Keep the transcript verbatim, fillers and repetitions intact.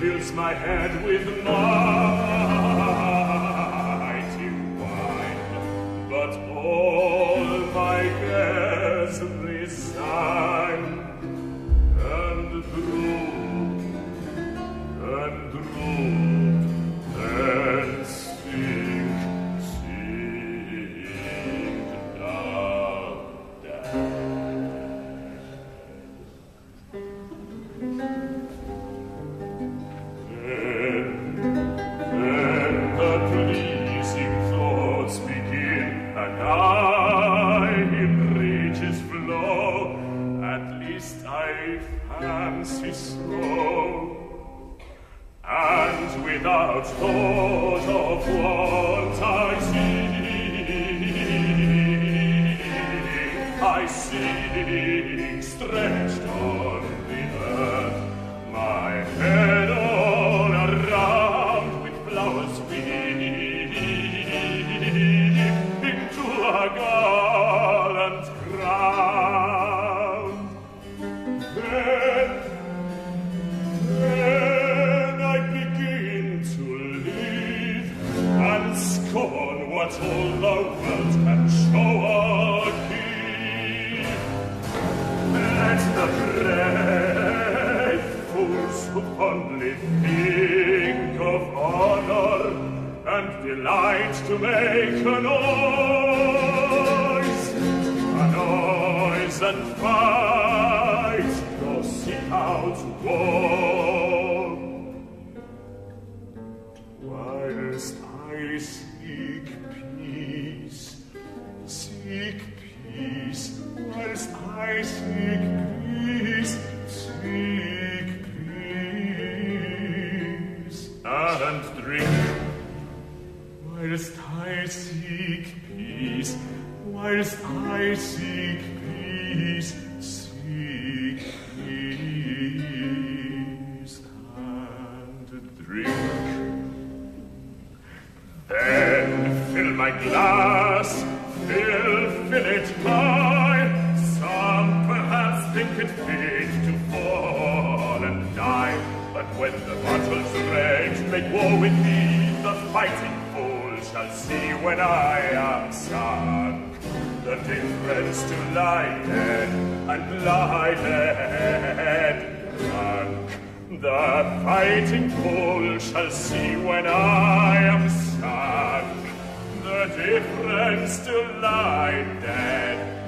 fills my head with mighty wine, but all my cares resign, and droop, and droop, and sink, sink down, down. Fancy slow, and without thought of what I see, I see stretched on the earth, my head all around with flowers wreathed into a garland crown. There scorn what all the world can show or keep. Let the brave fools who fondly think of honor and delight to make a noise, a noise and fight, or seek out war. Whilst I seek peace, seek peace, whilst I seek peace, seek peace, and drink. Whilst I seek peace, whilst I seek peace, seek peace, and drink. Fill my glass, fill, fill it high. Some perhaps think it fit to fall and die, but when the bottle's rage, make war with me. The fighting fool shall see when I am sunk, the difference to lie dead and lie dead drunk. The fighting fool shall see when I am sunk, the difference to lie dead